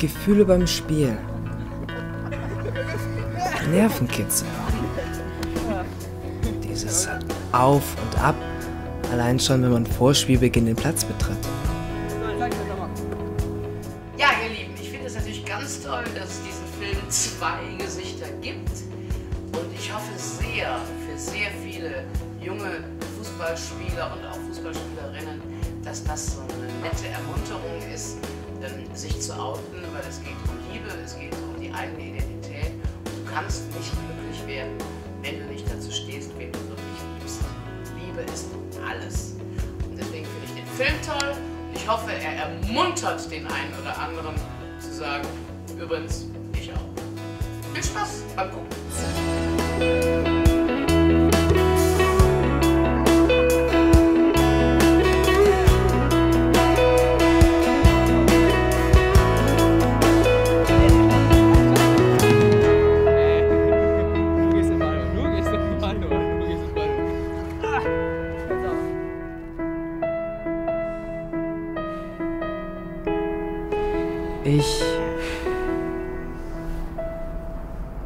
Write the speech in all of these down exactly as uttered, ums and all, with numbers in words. Gefühle beim Spiel. Nervenkitzel. Dieses Auf und Ab, allein schon, wenn man vor Spielbeginn den Platz betritt. Ja, ihr Lieben, ich finde es natürlich ganz toll, dass es diesen Film Zwei Gesichter gibt. Und ich hoffe sehr, für sehr viele junge Fußballspieler und auch Fußballspielerinnen, dass das so eine nette Ermunterung ist, sich zu outen, weil es geht um Liebe, es geht um die eigene Identität. Und du kannst nicht glücklich werden, wenn du nicht dazu stehst, wen du wirklich liebst. Liebe ist alles. Und deswegen finde ich den Film toll. Ich hoffe, er ermuntert den einen oder anderen zu sagen, übrigens, ich auch. Viel Spaß beim Gucken. Ich...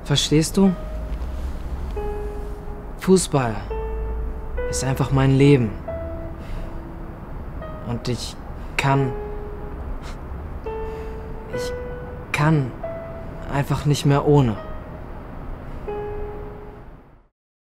Verstehst du? Fußball ist einfach mein Leben. Und ich kann... Ich kann einfach nicht mehr ohne.